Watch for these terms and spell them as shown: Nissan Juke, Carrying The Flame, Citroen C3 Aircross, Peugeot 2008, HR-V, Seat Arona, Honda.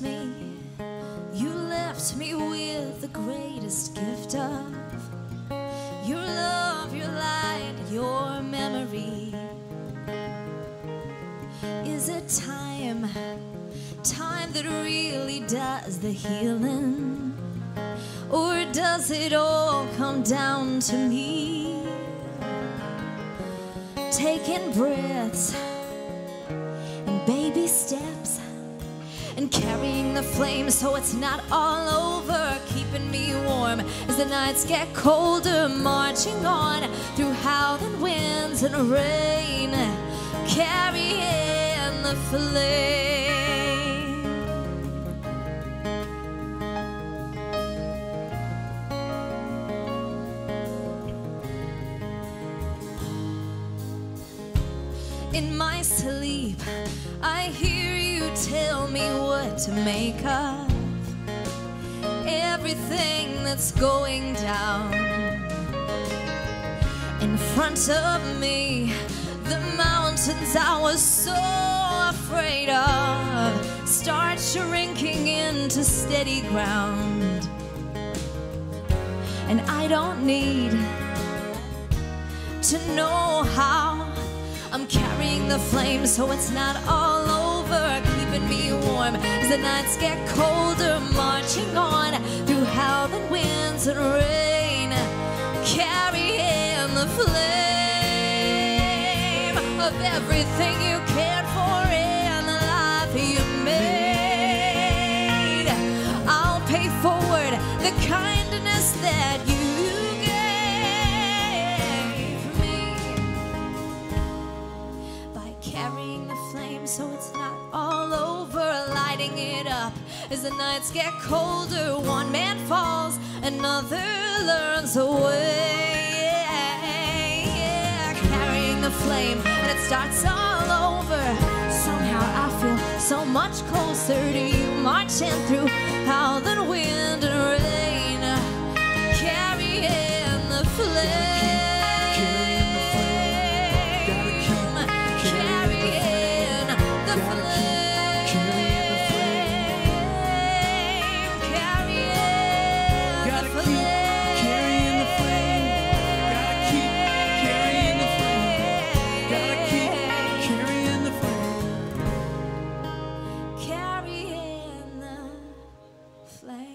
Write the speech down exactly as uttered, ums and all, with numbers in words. Me, you left me with the greatest gift of your love, your light, your memory. Is it time, time that really does the healing, or does it all come down to me? Taking breaths and baby steps, and carrying the flame so it's not all over. Keeping me warm as the nights get colder. Marching on through howling winds and rain, carrying the flame. In my sleep, I hear you tell me what to make of everything that's going down in front of me. The mountains I was so afraid of start shrinking into steady ground, and I don't need to know how. I'm carrying the flame so it's not all over, keeping me warm as the nights get colder, marching on through howling winds and rain, carrying the flame of everything you cared for and the life you made. I'll pay forward the kindness that you so it's not all over, lighting it up as the nights get colder. One man falls, another learns away. Yeah, yeah. Carrying the flame, and it starts all over. Somehow I feel so much closer to you, marching through howling wind and rain, carrying the flame. Play.